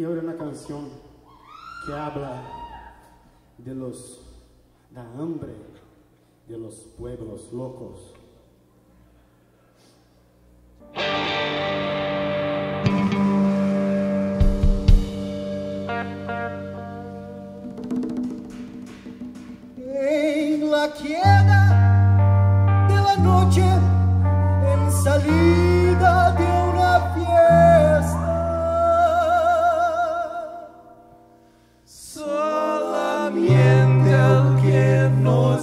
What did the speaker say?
Y ahora una canción que habla de la hambre de los pueblos locos. En la quiebra de la noche, en salida de una fiesta, solamente el que nos